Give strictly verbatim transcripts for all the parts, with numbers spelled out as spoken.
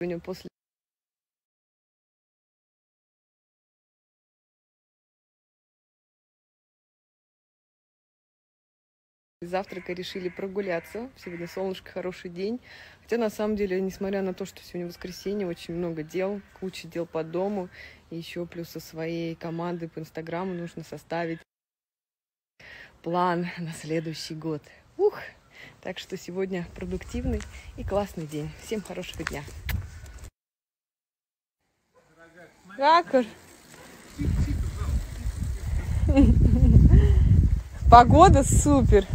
у него после... Завтрака решили прогуляться. Сегодня солнышко, хороший день. Хотя, на самом деле, несмотря на то, что сегодня воскресенье, очень много дел, куча дел по дому. И еще плюс со своей командой по Инстаграму нужно составить план на следующий год. Ух! Так что сегодня продуктивный и классный день. Всем хорошего дня. Ракур. Погода супер.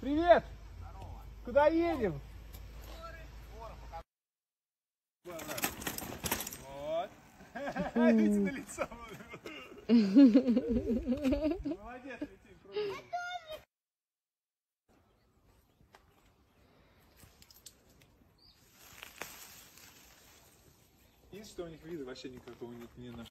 Привет! Здорово. Куда едем? Вот. Видите, на лицо. Молодец, летим. Видишь, что у них вида вообще никакого нет, не на.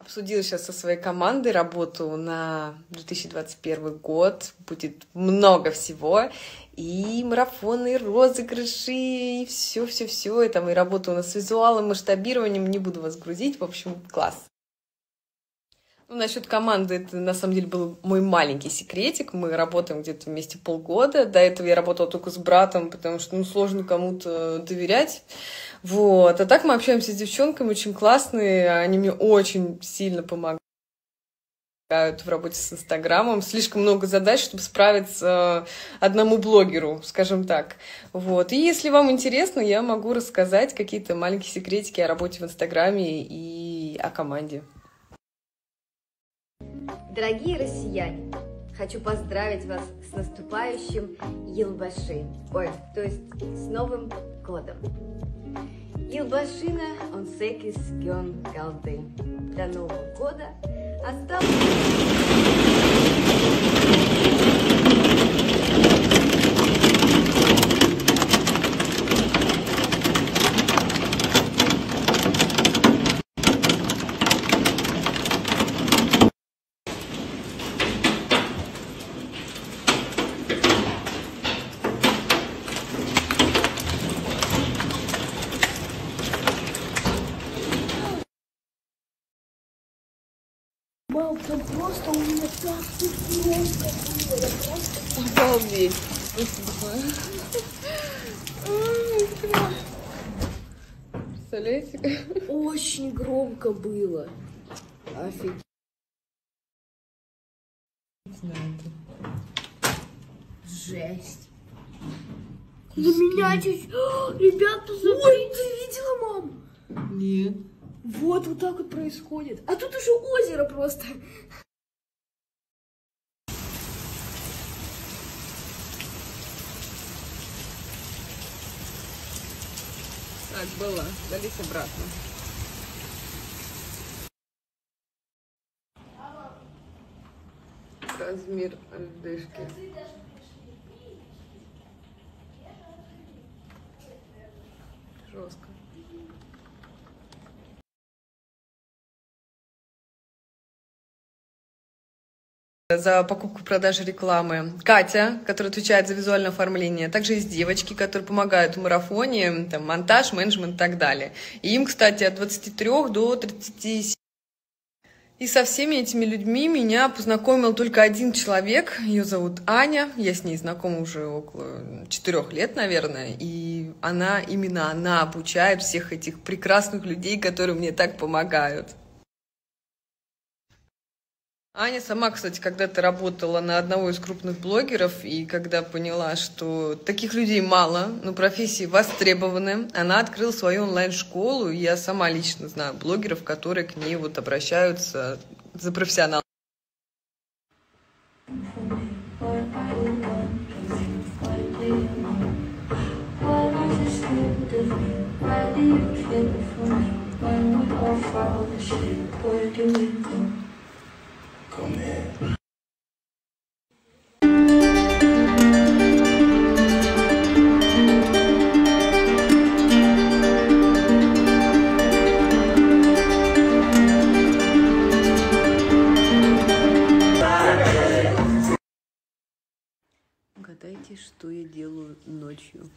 Обсудила сейчас со своей командой работу на две тысячи двадцать первый год. Будет много всего. И марафоны, и розыгрыши, и все-все-все. И там и работа у нас с визуалом, масштабированием. Не буду вас грузить. В общем, класс. Ну, насчет команды, это на самом деле был мой маленький секретик. Мы работаем где-то вместе полгода. До этого я работала только с братом, потому что ну, сложно кому-то доверять. Вот. А так мы общаемся с девчонками, очень классные. Они мне очень сильно помогают в работе с Инстаграмом. Слишком много задач, чтобы справиться одному блогеру, скажем так. Вот. И если вам интересно, я могу рассказать какие-то маленькие секретики о работе в Инстаграме и о команде. Дорогие россияне, хочу поздравить вас с наступающим Елбашин, ой, то есть с Новым годом. Елбашина он секис ген голды. До Нового года осталось. Просто у меня так тепло. Обалдеть. Представляете? Очень громко было. Офигеть. Жесть. На меня чуть... Ребята, ой, ты видела, мам? Нет. Вот, вот так вот происходит. А тут уже озеро просто. Так было. Дались обратно. Размер льдышки. Жестко. за покупку и продажу рекламы. Катя, которая отвечает за визуальное оформление. Также есть девочки, которые помогают в марафоне, там, монтаж, менеджмент и так далее. И им, кстати, от двадцати трёх до тридцати семи. И со всеми этими людьми меня познакомил только один человек. Ее зовут Аня. Я с ней знакома уже около четырех лет, наверное. И она, именно она обучает всех этих прекрасных людей, которые мне так помогают. Аня сама, кстати, когда-то работала на одного из крупных блогеров, и когда поняла, что таких людей мало, но профессии востребованы, она открыла свою онлайн-школу, и я сама лично знаю блогеров, которые к ней вот обращаются за профессионалом. Угадайте, что я делаю ночью.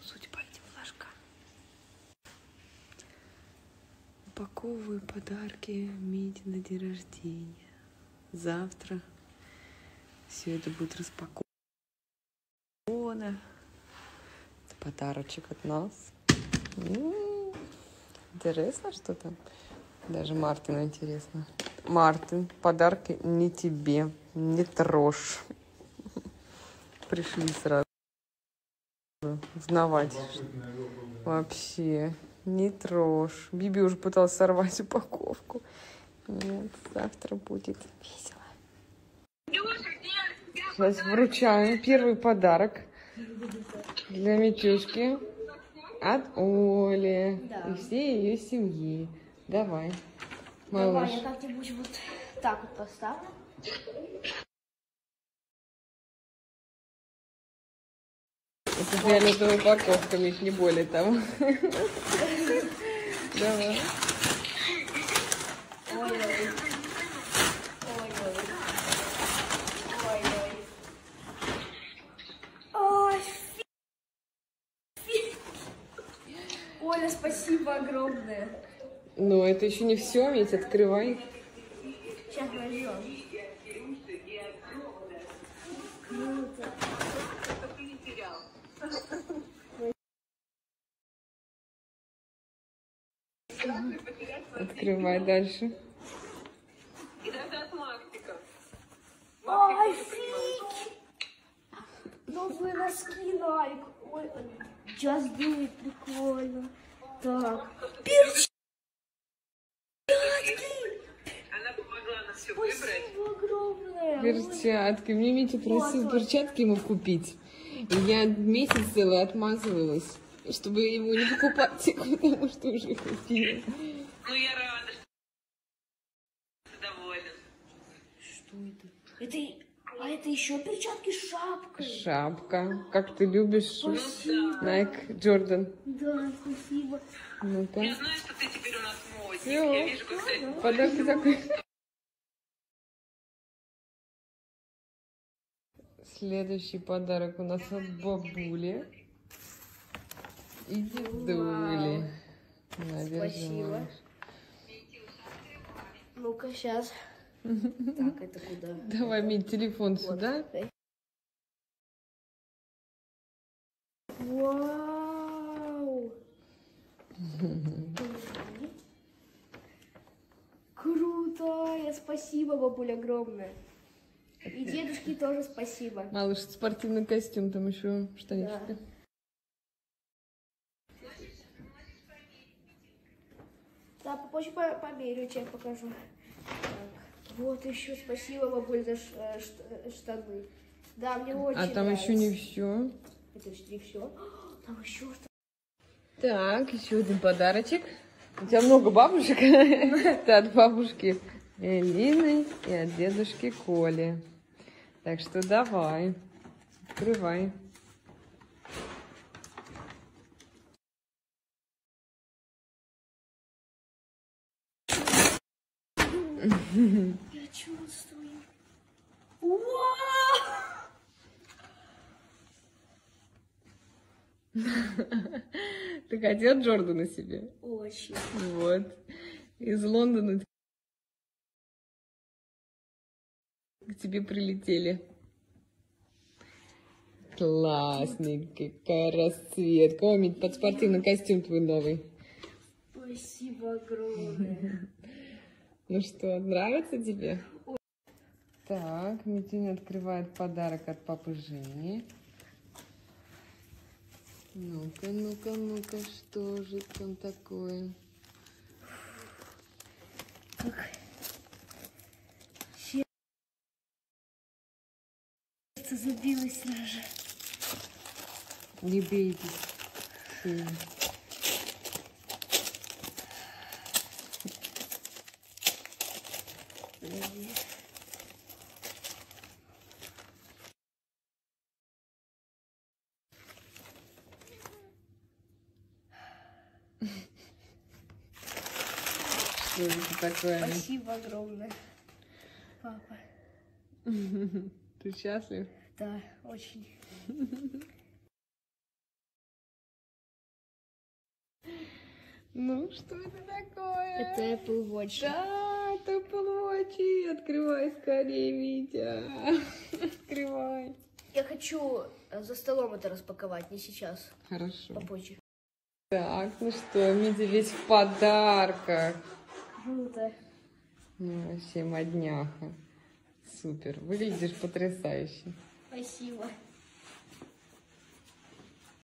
Судьба этим флажка. Упаковываю подарки Мите на день рождения. Завтра все это будет распаковано. Это подарочек от нас. М-м-м. Интересно, что там. Даже Мартину интересно. Мартин, подарки не тебе, не трожь. Пришли сразу узнавать. Вообще, не трожь. Биби уже пыталась сорвать упаковку. Нет, завтра будет весело. Сейчас вручаем первый подарок для Митюшки от Оли, да, и всей ее семьи. Давай, малыш. Давай, я как-нибудь вот так вот поставлю. Это фиолетовая упаковка, ведь не более того. Давай. Ой, ой, ой, ой, ой, Оля, спасибо огромное. Ну, это еще не все, ведь открывай. Сейчас возьмем. Круто. Открывай дальше. И даже от Мартика. Ой, фиг! Новые носки Найк. Ой, just do it, прикольно. Так. Перчатки! Она помогла нам все выбрать. Спасибо огромное. Перчатки. Мне Митя просил перчатки ему купить. И я месяц целый отмазывалась, чтобы его не покупать, потому что уже купила. Ну, я рада, что ты доволен. Что это? Это... А это еще перчатки с шапкой. Шапка. Как ты любишь. Спасибо. Найк, Джордан. Да, спасибо. Ну-ка. Я знаю, что ты теперь у нас модник. Я вижу, как ты... Да. Подарки такой. Следующий подарок у нас от бабули и дедули. Спасибо. Ну-ка, сейчас. Так, это куда? Давай, Мить, телефон вот сюда. Вау! Круто! Спасибо, бабуля, огромное. И дедушке тоже спасибо. Малыш, спортивный костюм, там еще штанишки. Да. Да, попозже померю, тебе покажу. Так. Вот еще спасибо, бабуль, за штаны. Да, мне очень нравится. А там нравится. Еще не все. Это еще не все. О, там еще что-то. Так, еще один подарочек. У тебя много бабушек. Это от бабушки Лины и от дедушки Коли. Так что давай, открывай. Я чувствую. Ты хотела Джордана себе? Очень. Вот. Из Лондона к тебе прилетели. Классный, какая расцветка. О, Мить, под спортивный костюм твой новый. Спасибо огромное. Ну что, нравится тебе? Так, Митюня открывает подарок от папы Жени. Ну-ка, ну-ка, ну-ка, что же там такое? Сердце забилось сразу же. Не бейтесь. Что это такое? Спасибо огромное, папа. Ты счастлив? Да, очень. Ну, что это такое? Это Apple Watch. Да, это Apple Watch. Открывай скорее, Витя. Открывай. Я хочу за столом это распаковать, не сейчас. Хорошо. Попозже. Так, ну что, Митя весь в подарках. Круто. Ну, вообще модняха. Супер. Выглядишь потрясающе. Спасибо.